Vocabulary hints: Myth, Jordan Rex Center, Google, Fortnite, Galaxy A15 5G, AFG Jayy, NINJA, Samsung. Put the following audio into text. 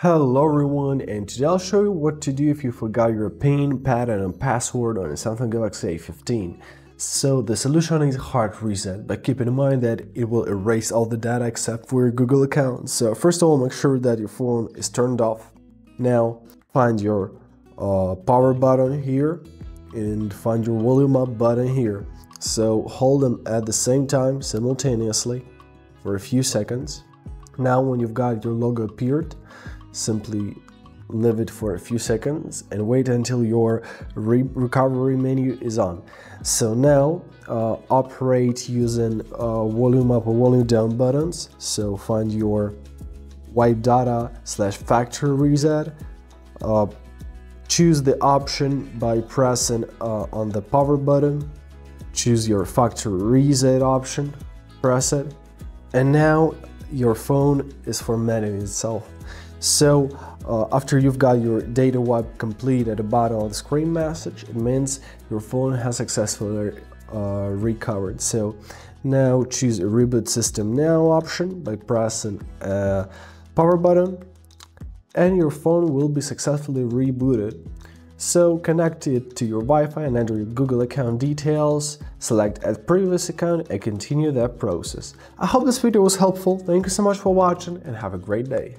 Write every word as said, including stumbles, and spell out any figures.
Hello everyone, and today I'll show you what to do if you forgot your PIN, pattern and password on a Samsung Galaxy A fifteen. So the solution is hard reset, but keep in mind that it will erase all the data except for your Google account. So first of all, make sure that your phone is turned off. Now find your uh, power button here and find your volume up button here. So hold them at the same time simultaneously for a few seconds. Now when you've got your logo appeared, simply leave it for a few seconds and wait until your re recovery menu is on. So now uh, operate using uh, volume up or volume down buttons. So find your wipe data slash factory reset. Uh, choose the option by pressing uh, on the power button. Choose your factory reset option, press it, and now your phone is formatting itself. So uh, after you've got your data wipe complete at the bottom of the screen message, it means your phone has successfully uh, recovered. So now choose a reboot system now option by pressing a power button, and your phone will be successfully rebooted. So connect it to your Wi-Fi and enter your Google account details, select add previous account and continue that process. I hope this video was helpful. Thank you so much for watching and have a great day.